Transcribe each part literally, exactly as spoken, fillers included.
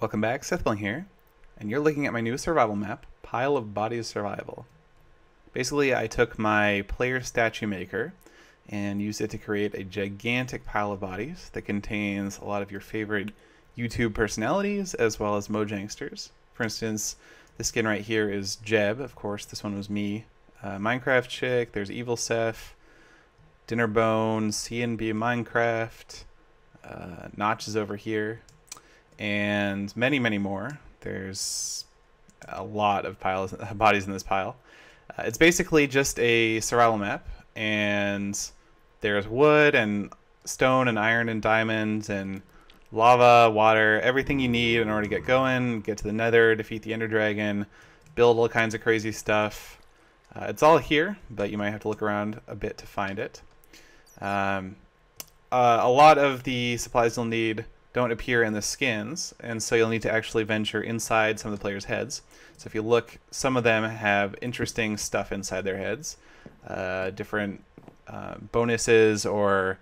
Welcome back, Seth Bling here, and you're looking at my new survival map, Pile of Bodies Survival. Basically, I took my player statue maker and used it to create a gigantic pile of bodies that contains a lot of your favorite YouTube personalities as well as Mojangsters. For instance, this skin right here is Jeb, of course, this one was me, uh, Minecraft Chick, there's Evil Seth, Dinnerbone, C N B Minecraft, uh, Notch is over here, and many, many more. There's a lot of piles, bodies in this pile. Uh, it's basically just a survival map, and there's wood and stone and iron and diamonds and lava, water, everything you need in order to get going, get to the nether, defeat the ender dragon, build all kinds of crazy stuff. Uh, it's all here, but you might have to look around a bit to find it. Um, uh, a lot of the supplies you'll need don't appear in the skins, and so you'll need to actually venture inside some of the players' heads. So if you look, some of them have interesting stuff inside their heads, uh, different uh, bonuses or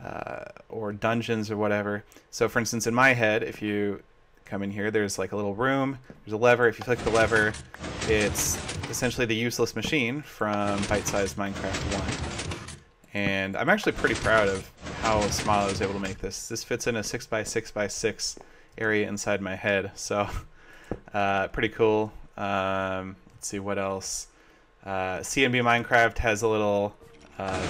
uh, or dungeons or whatever. So for instance, in my head, if you come in here, there's like a little room, there's a lever. If you click the lever, it's essentially the useless machine from Bite Sized Minecraft one. And I'm actually pretty proud of how small I was able to make this. This fits in a six by six by six area inside my head, so uh, pretty cool. Um, let's see what else. Uh, C N B Minecraft has a little uh,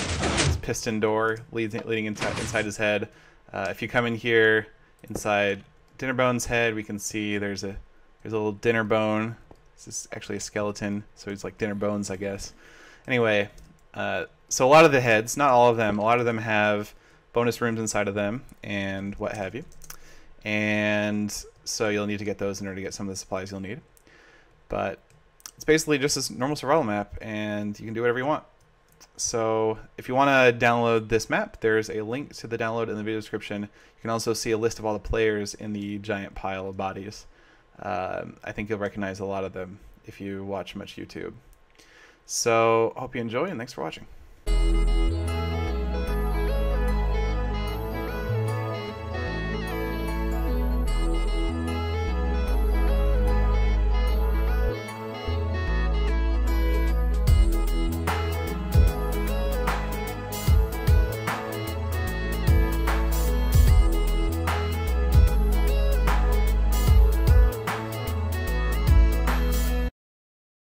piston door leading, leading inside, inside his head. Uh, if you come in here inside Dinnerbone's head, we can see there's a there's a little Dinnerbone. This is actually a skeleton, so he's like Dinnerbones, I guess. Anyway. Uh, so a lot of the heads, not all of them, a lot of them have bonus rooms inside of them and what have you. And so you'll need to get those in order to get some of the supplies you'll need. But it's basically just a normal survival map, and you can do whatever you want. So if you want to download this map, there's a link to the download in the video description. You can also see a list of all the players in the giant pile of bodies. Um, I think you'll recognize a lot of them if you watch much YouTube. So, hope you enjoy, and thanks for watching.